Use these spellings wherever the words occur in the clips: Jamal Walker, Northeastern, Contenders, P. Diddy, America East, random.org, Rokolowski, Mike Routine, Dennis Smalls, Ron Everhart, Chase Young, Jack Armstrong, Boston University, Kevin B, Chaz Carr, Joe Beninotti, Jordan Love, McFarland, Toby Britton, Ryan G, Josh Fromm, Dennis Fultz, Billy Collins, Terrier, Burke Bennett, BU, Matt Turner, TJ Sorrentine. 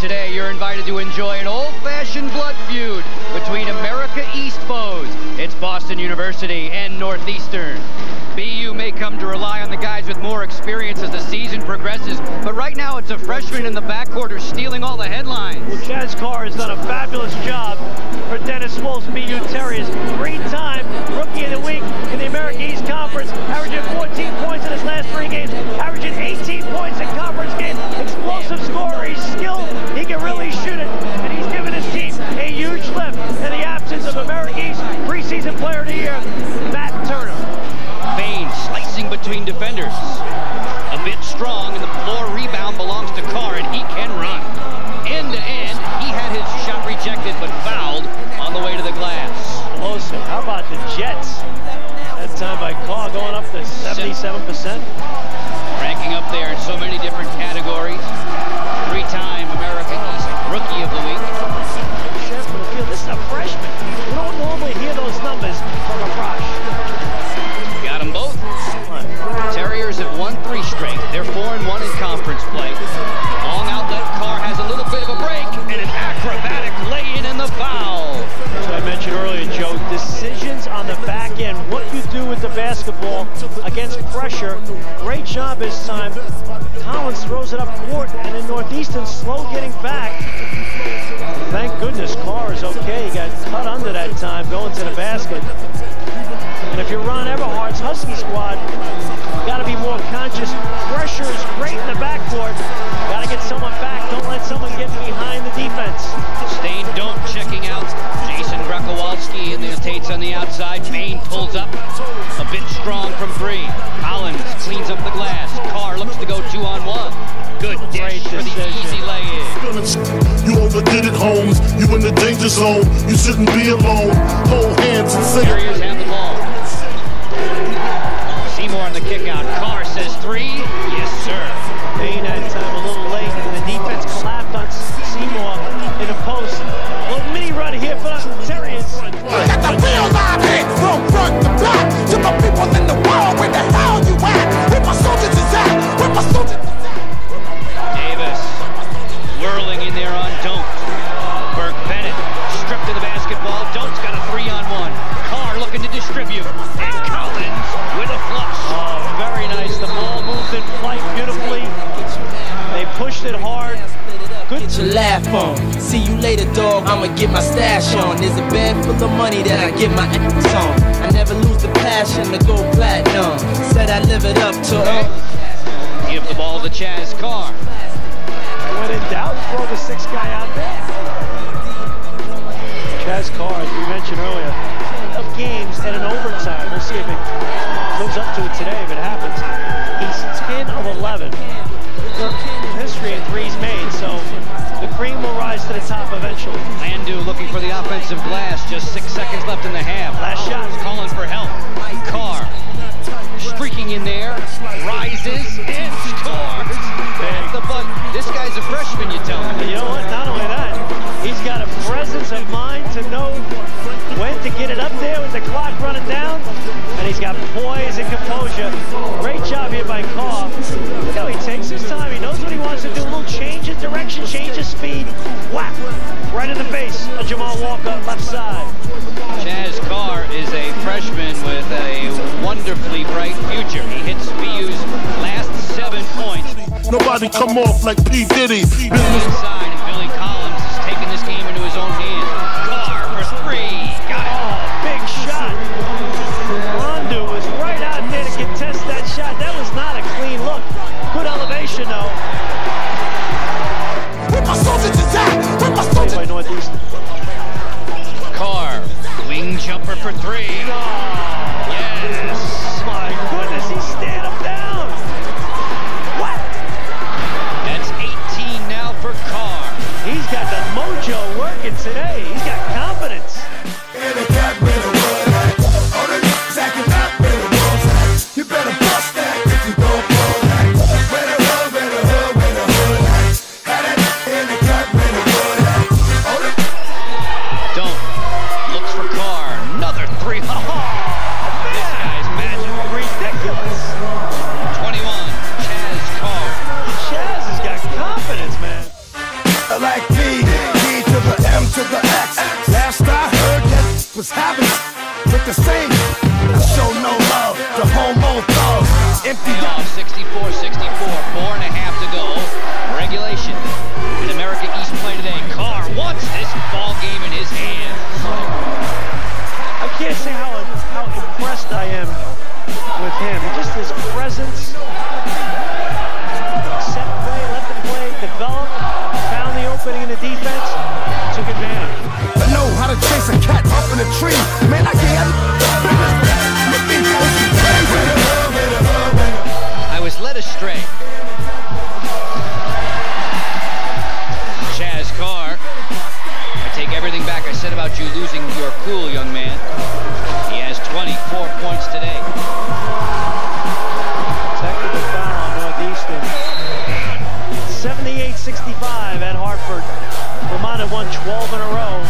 today, you're invited to enjoy an old-fashioned blood feud between America East foes. It's Boston University and Northeastern. BU may come to rely on the guys with more experience as the season progresses, but right now it's a freshman in the backcourt who's stealing all the headlines. Well, Chaz Carr has done a fabulous job for Dennis Smalls, BU Terriers. Three-time Rookie of the Week in the America East Conference, averaging 14 points in his last three games, averaging 18 points in conference games. Explosive scorer, he's skilled, he can really shoot it, and he's given his team a huge lift in the absence of America East preseason player of the year, Matt Turner. Slicing between defenders. A bit strong, and the floor rebound belongs to Carr, and he can run. End to end, he had his shot rejected, but fouled on the way to the glass. Closer. How about the Jets? That time by Carr going up to 77%. Ranking up there in so many different categories. Three-time American East Rookie of the Week. This is a freshman. You don't normally hear those numbers from a rush. Both. Terriers have won three straight. They're 4-1 in conference play. Long outlet. Carr has a little bit of a break and an acrobatic lay-in and the foul. As I mentioned earlier, Joe, decisions on the back end. What you do with the basketball against pressure. Great job this time. Collins throws it up court, and then Northeastern slow getting back. Thank goodness Carr is okay. He got cut under that time going to the basket. And if you're Ron Everhart's Husky squad, you got to be more conscious. Pressure is great in the backcourt. Got to get someone back. Don't let someone get behind the defense. Stain don't checking out. Jason Rokolowski in the Tates on the outside. Maine pulls up. A bit strong from three. Collins cleans up the glass. Carr looks to go 2-on-1. Good dish for the easy lay-in. You overdid it, Holmes. You in the danger zone. You shouldn't be alone. Hold hands and say. Terriers have the ball. On the kick out. Carr says three. Yes, sir. Payne had time a little late, and the defense collapsed on Seymour in the post. A little mini run here for the Terriers. Got the wheels on me from front to back. To my people in the world, where the hell you at? Where my soldiers is at? Where my soldiers is at? Davis whirling in there on Don't. Burke Bennett stripped to the basketball. Don't's got a 3-on-1. Carr looking to distribute. And Collins with a flush. Oh, very nice. The ball moved in flight beautifully. They pushed it hard. Good. Get your laugh on. See you later, dog. I'ma get my stash on. There's a bed full of money that I get my ass on. I never lose the passion to go platinum. Said I live it up to her. Give the ball to Chaz Carr. When in doubt, throw the sixth guy out there. Chaz Carr, as we mentioned earlier, of games and an overtime. We'll see if it lives up to it today if it happens. He's 10 of 11 in history in threes made, so the cream will rise to the top eventually. Landu looking for the offensive glass, just 6 seconds left in the half. Last shot, calling for help. Carr streaking in there, rises and scores. At the button. This guy's a freshman, you tell me. You know what? Not only that, he's got a presence of mind to know when to get it up there with the clock running down. And he's got poise and composure. Great job here by Carr. Look how he takes his time. He knows what he wants to do. A little change of direction, change of speed. Whack! Right in the face of Jamal Walker, left side. Chaz Carr is a freshman with a wonderfully bright future. He hits BU's last 7 points. Nobody come off like P. Diddy. Inside, and Billy Collins is taking this game into his own hands. Carr for three. Got it. Oh, big shot. Rondo was right out there to contest that shot. That was not a clean look. Good elevation, though. By Northeastern. Carr, wing jumper for three. Oh, yes. My goodness, he's standing up down. What? That's 18 now for Carr. He's got the mojo working today. He's got confidence. was having with the same. I show no love to homo thugs. Empty off 64-64, 4.5 to go. Regulation. In America East play today. Carr wants this ball game in his hands. I can't say how impressed I am with him. Just his presence. Set play, left and play, developed, found the opening in the defense, took advantage. I know how to chase a cat up in a tree. Man, I can't. I was led astray. Chaz Carr. I take everything back I said about you losing your cool, young man. He has 24 points today. Technical foul on Northeastern. 78-65 at Hartford. Vermont had won 12 in a row.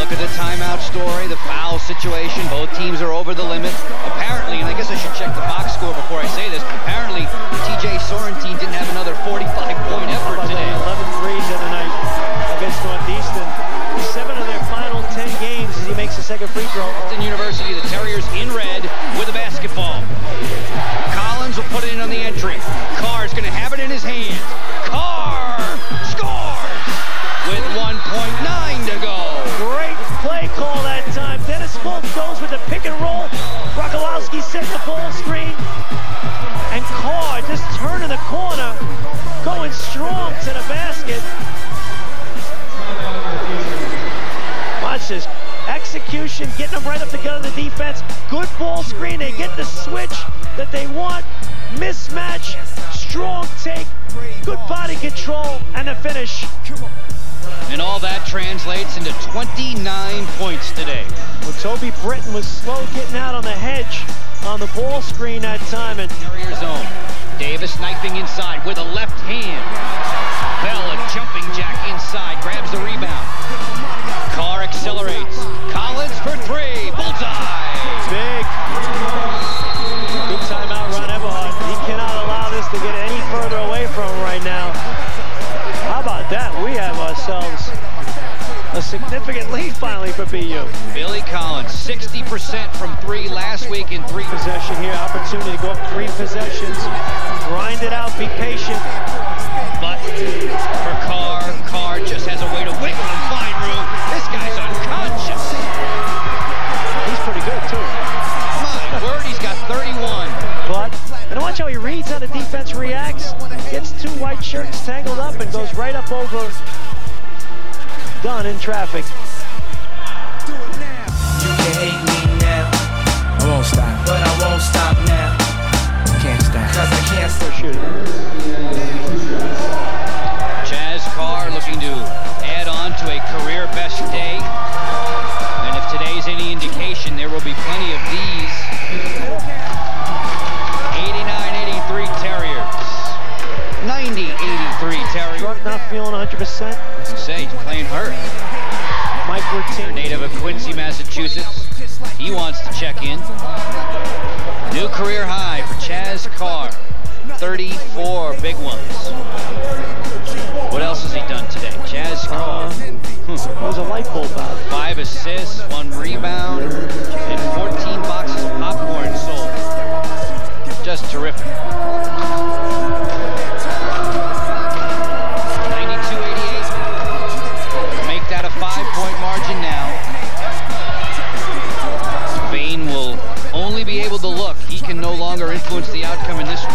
Look at the timeout story, the foul situation. Both teams are over the limit. Apparently, and I guess I should check the box score before I say this, but apparently TJ Sorrentine didn't have another 45-point effort today. 11 threes of the night against Northeastern. 7 of their final 10 games as he makes the second free throw. Boston University, the Terriers in red with a basketball. Collins will put it in on the entry. Carr's going to have it in his hand. Carr scores with 1.9 to go. Great play call that time. Dennis Fultz goes with the pick and roll. Rokolowski sets the ball screen. And Carr just turning the corner, going strong to the basket. Watch this. Execution, getting them right up the gut of the defense. Good ball screen. They get the switch that they want. Mismatch, strong take, good body control, and the finish. And all that translates into 29 points today. Well, Toby Britton was slow getting out on the hedge on the ball screen that time. And Terrier zone. Davis knifing inside with a left hand. Bell, a jumping jack inside, grabs the rebound. Carr accelerates. Collins for three. Bullseye. Big. Good timeout, Ron Everhart. He cannot allow this to get any further away from him right now. How about that? We have ourselves a significant lead finally for BU. Billy Collins, 60% from three last week in three. Possession here, opportunity to go up three possessions. Grind it out, be patient. But for Carr, Carr just has a way to wiggle and find room. This guy's unconscious. He's pretty good, too. My word, he's got 31. But, and watch how he reads how the defense reacts. Gets two white shirts tangled up and goes right up over Dunn in traffic. Do it now. You can hate me now. I won't stop. But I won't stop now. I can't stop. Because I can't stop shooting. Chaz Carr looking to add on to a career best day. And if today's any indication, there will be plenty of these. 90-83 Terrier. Not feeling 100%. You say he's playing hurt. Mike Routine. Native of Quincy, Massachusetts. He wants to check in. New career high for Chaz Carr. 34 big ones. What else has he done today? Chaz Carr. It was a light bulb out. 5 assists, 1 rebound, and 14 boxes of popcorn sold. Just terrific. Influence the outcome in this one.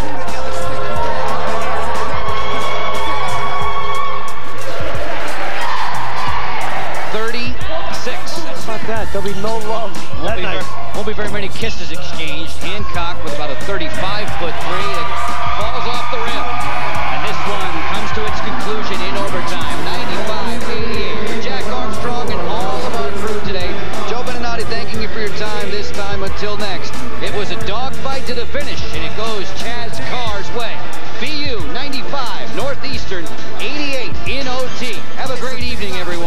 How about that? There'll be no love that night. Won't be very many kisses exchanged. Hancock with about a 35-foot three. It falls off the rim. And this one comes to its conclusion in overtime. 95-88. Jack Armstrong and all of our crew today. Joe Beninotti thanking you for your time this time. Until next. It was a dogfight to the finish, and it goes Chaz Carr's way. BU 95, Northeastern 88 in OT. Have a great evening, everyone.